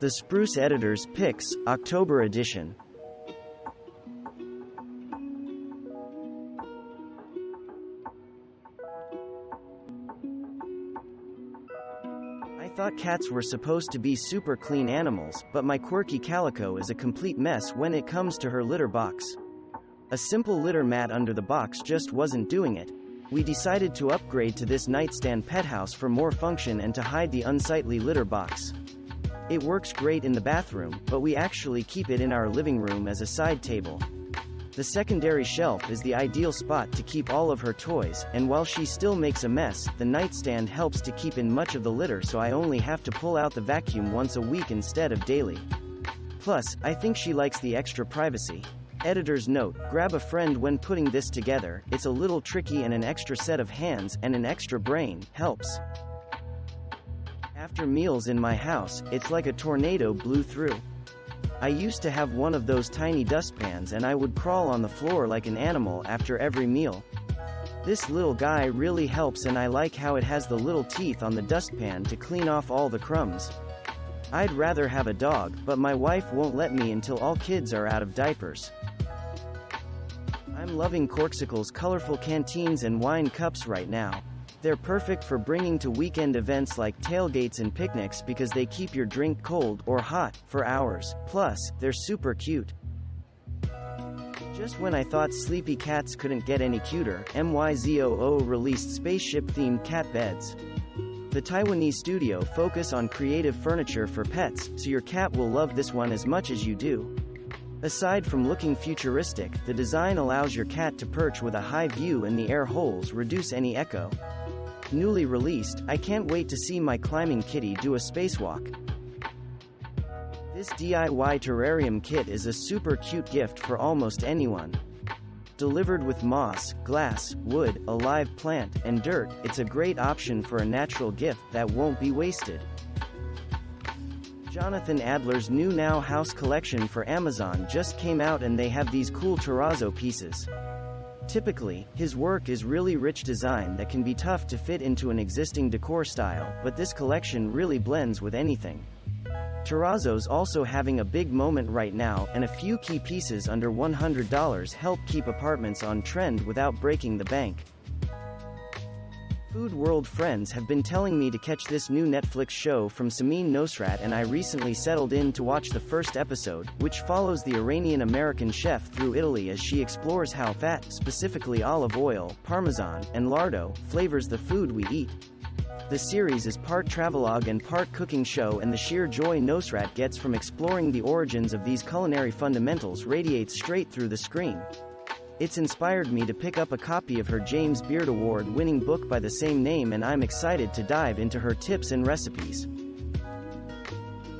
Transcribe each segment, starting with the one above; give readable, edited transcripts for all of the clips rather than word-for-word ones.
The Spruce Editors Picks, October edition. I thought cats were supposed to be super clean animals, but my quirky calico is a complete mess when it comes to her litter box. A simple litter mat under the box just wasn't doing it. We decided to upgrade to this nightstand pet house for more function and to hide the unsightly litter box. It works great in the bathroom, but we actually keep it in our living room as a side table. The secondary shelf is the ideal spot to keep all of her toys, and while she still makes a mess, the nightstand helps to keep in much of the litter, so I only have to pull out the vacuum once a week instead of daily. Plus, I think she likes the extra privacy. Editor's note: grab a friend when putting this together, it's a little tricky, and an extra set of hands and an extra brain helps. After meals in my house, it's like a tornado blew through. I used to have one of those tiny dustpans and I would crawl on the floor like an animal after every meal. This little guy really helps, and I like how it has the little teeth on the dustpan to clean off all the crumbs. I'd rather have a dog, but my wife won't let me until all kids are out of diapers. I'm loving Corkcicle's colorful canteens and wine cups right now. They're perfect for bringing to weekend events like tailgates and picnics because they keep your drink cold or hot for hours. Plus, they're super cute. Just when I thought sleepy cats couldn't get any cuter, MYZOO released spaceship-themed cat beds. The Taiwanese studio focus on creative furniture for pets, so your cat will love this one as much as you do. Aside from looking futuristic, the design allows your cat to perch with a high view and the air holes reduce any echo. Newly released, I can't wait to see my climbing kitty do a spacewalk. This DIY terrarium kit is a super cute gift for almost anyone. Delivered with moss, glass, wood, a live plant, and dirt, it's a great option for a natural gift that won't be wasted. Jonathan Adler's new Now House collection for Amazon just came out, and they have these cool terrazzo pieces. Typically, his work is really rich design that can be tough to fit into an existing decor style, but this collection really blends with anything. Terrazzo's also having a big moment right now, and a few key pieces under $100 help keep apartments on trend without breaking the bank. Food world friends have been telling me to catch this new Netflix show from Samin Nosrat, and I recently settled in to watch the first episode, which follows the Iranian-American chef through Italy as she explores how fat, specifically olive oil, parmesan, and lardo, flavors the food we eat. The series is part travelogue and part cooking show, and the sheer joy Nosrat gets from exploring the origins of these culinary fundamentals radiates straight through the screen. It's inspired me to pick up a copy of her James Beard Award-winning book by the same name, and I'm excited to dive into her tips and recipes.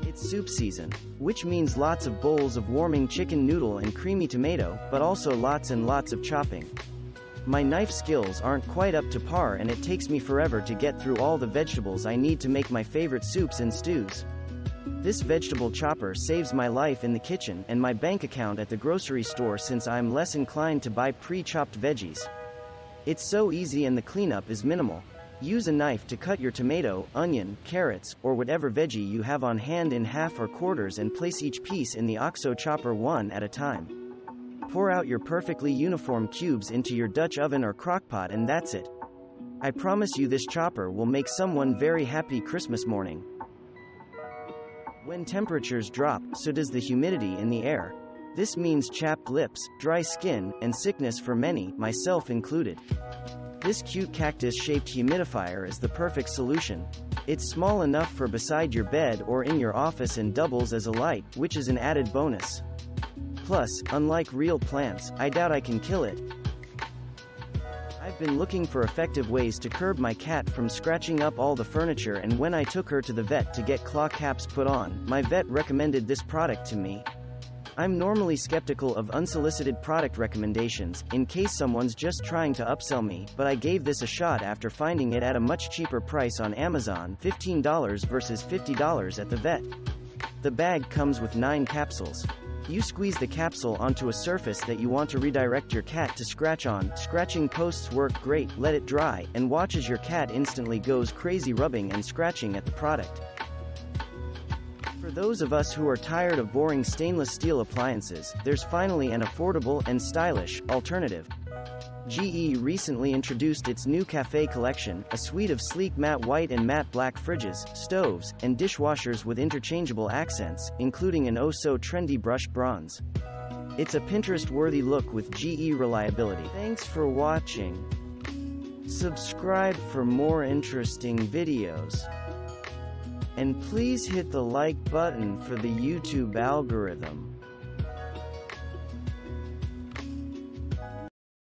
It's soup season, which means lots of bowls of warming chicken noodle and creamy tomato, but also lots and lots of chopping. My knife skills aren't quite up to par, and it takes me forever to get through all the vegetables I need to make my favorite soups and stews. This vegetable chopper saves my life in the kitchen and my bank account at the grocery store, since I'm less inclined to buy pre-chopped veggies. It's so easy and the cleanup is minimal. Use a knife to cut your tomato, onion, carrots, or whatever veggie you have on hand in half or quarters, and place each piece in the OXO chopper one at a time. Pour out your perfectly uniform cubes into your Dutch oven or crockpot, and that's it. I promise you, this chopper will make someone very happy Christmas morning. When temperatures drop, so does the humidity in the air. This means chapped lips, dry skin, and sickness for many, myself included. This cute cactus-shaped humidifier is the perfect solution. It's small enough for beside your bed or in your office, and doubles as a light, which is an added bonus. Plus, unlike real plants, I doubt I can kill it. I've been looking for effective ways to curb my cat from scratching up all the furniture, and when I took her to the vet to get claw caps put on, my vet recommended this product to me. I'm normally skeptical of unsolicited product recommendations, in case someone's just trying to upsell me, but I gave this a shot after finding it at a much cheaper price on Amazon, $15 versus $50 at the vet. The bag comes with 9 capsules. You squeeze the capsule onto a surface that you want to redirect your cat to scratch on. Scratching posts work great. Let it dry, and watch as your cat instantly goes crazy rubbing and scratching at the product. For For those of us who are tired of boring stainless steel appliances, there's finally an affordable and stylish alternative. GE recently introduced its new Cafe collection, a suite of sleek matte white and matte black fridges, stoves, and dishwashers with interchangeable accents, including an oh-so trendy brushed bronze. It's a Pinterest-worthy look with GE reliability. Thanks for watching. Subscribe for more interesting videos. And please hit the like button for the YouTube algorithm.